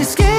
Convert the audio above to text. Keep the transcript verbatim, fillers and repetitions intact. disguise.